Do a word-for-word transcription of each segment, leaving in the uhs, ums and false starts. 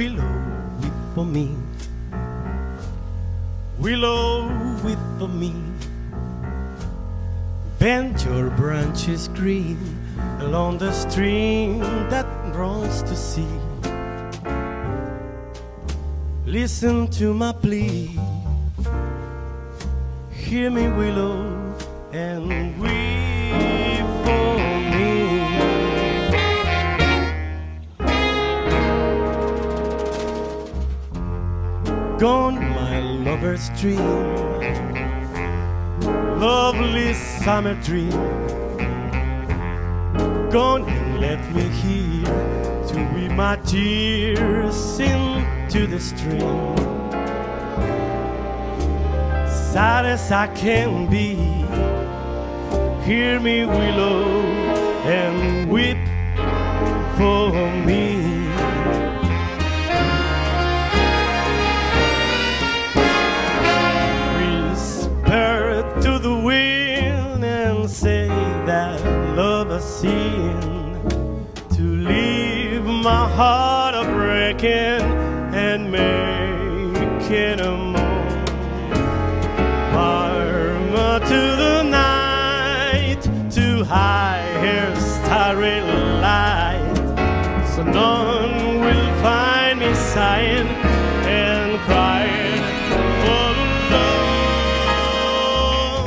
Willow, weep for me. Willow, weep for me. Bend your branches green along the stream that runs to sea. Listen to my plea. Hear me, willow, and weep for me. Gone my lover's dream, lovely summer dream. Gone, and let me hear to weep my tears into the stream. Sad as I can be, hear me, willow, and weep for me. Whisper to the wind and say that love is sin, to leave my heart a-breaking and making a moan. Armor to the night, to high her starry light, so none will find me sighing and crying all alone.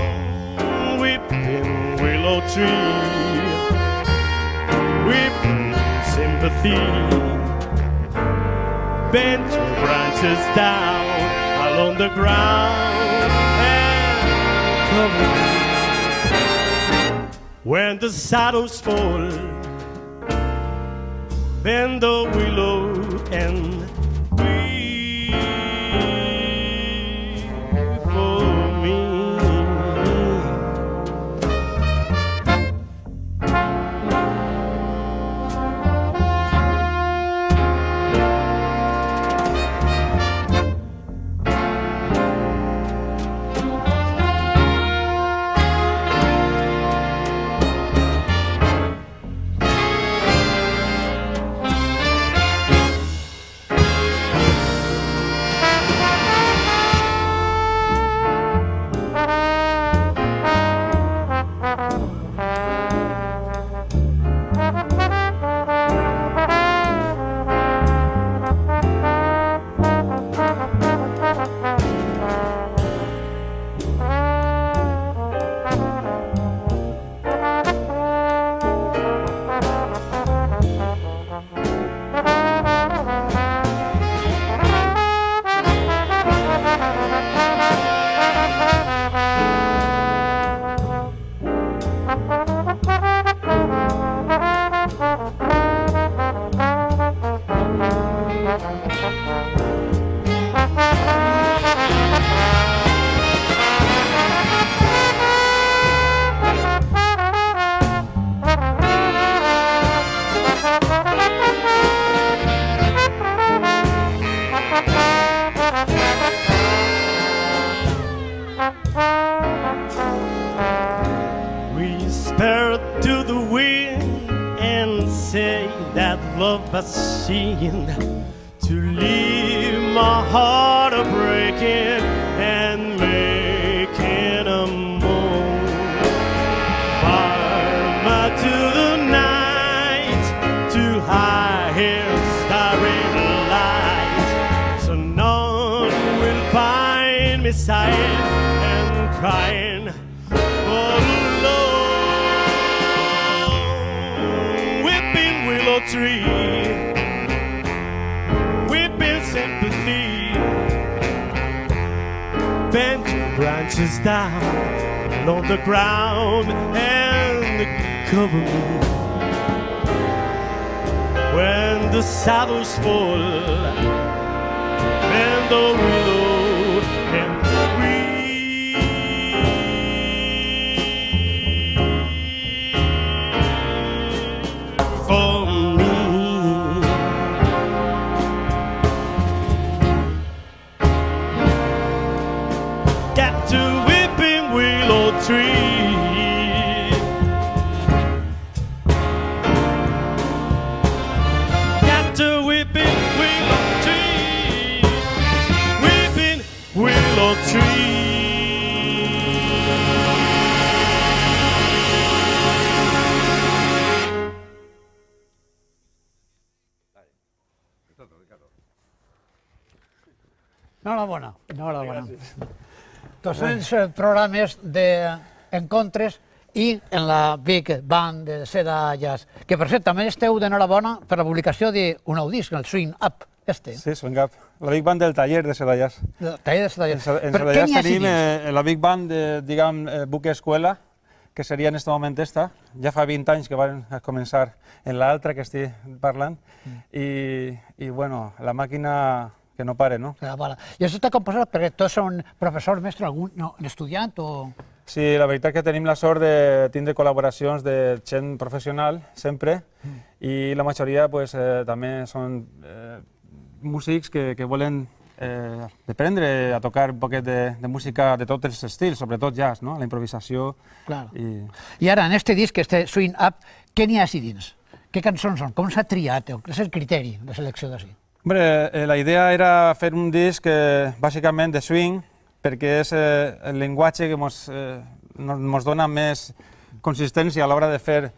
Weeping willow tree, weeping sympathy, bend your branches down along the ground. When the shadows fall, bend the willow and weep for me. To leave my heart a-breaking and making a moan. Arma to the night, to high hills starry light, so none will find me sighing and crying all alone. Weeping willow tree, bend your branches down along the ground and cover me. When the shadows fall, bend the willow and weep for tree. Got to whip it, wheel, Enhorabona. Enhorabona. Dos-cents programes d'encontres i en la Big Band de Sedajazz, que per cert també esteu d'enhorabona per la publicació d'un nou disc, el Swing Up. Sí, Swing Up. La Big Band del taller de Sedajazz. El taller de Sedajazz. En Sedajazz tenim la Big Band, diguem, buque escuela, que seria en aquest moment esta. Ja fa vint anys que van començar en l'altra que estic parlant. I, bueno, la màquina que no pare, no? I això està composat perquè tots són professors, mestres, algun estudiant o...? Sí, la veritat que tenim la sort de tindre col·laboracions de gent professional, sempre, i la majoria també són músics que volen aprendre a tocar un poquet de música de tots els estils, sobretot jazz, la improvisació... I ara, en aquest disc, este Swing Up, què n'hi ha així dins? Què cançons són? Com s'ha triat? Quin és el criteri de selecció d'ací? Hombre, la idea era fer un disc bàsicament de swing, perquè és el llenguatge que ens dona més consistència a l'hora de fer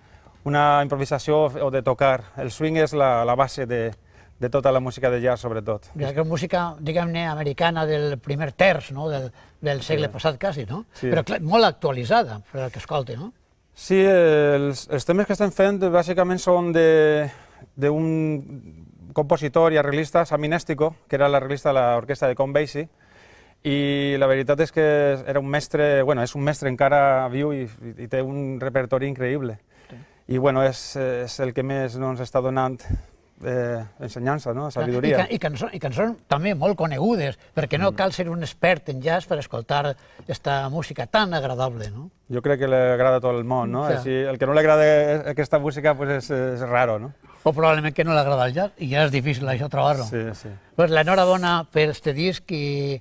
una improvisació o de tocar. El swing és la base de... de tota la música de jazz, sobretot. És música, diguem-ne, americana del primer terç, del segle passat, quasi, no? Però molt actualitzada, per al que escolti, no? Sí, els temes que estem fent, bàsicament, són d'un compositor i arreglista, Sammy Nestico, que era l'arreglista de l'orquestra de Count Basie, i la veritat és que era un mestre, bueno, és un mestre encara viu i té un repertori increïble. I, bueno, és el que més ens està donant ensenyança, sabidoria. I cançons també molt conegudes, perquè no cal ser un expert en jazz per escoltar aquesta música tan agradable. Jo crec que li agrada a tot el món. El que no li agrada aquesta música és raro. O probablement que no li agrada el jazz, i ja és difícil això trobar-ho. L'enhorabona per aquest disc i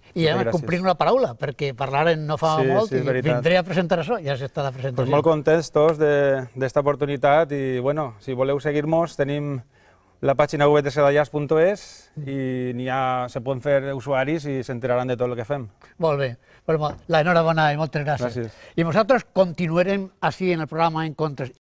complint una paraula, perquè parlaren no fa molt i vindré a presentar això, ja s'està la presentació. Molt contents tots d'aquesta oportunitat i, bueno, si voleu seguir-nos, tenim la pàgina web de sedajazz punt es i se poden fer usuaris i s'enteraran de tot el que fem. Molt bé, l'enhorabona i moltes gràcies. I nosaltres continuarem així en el programa Encontres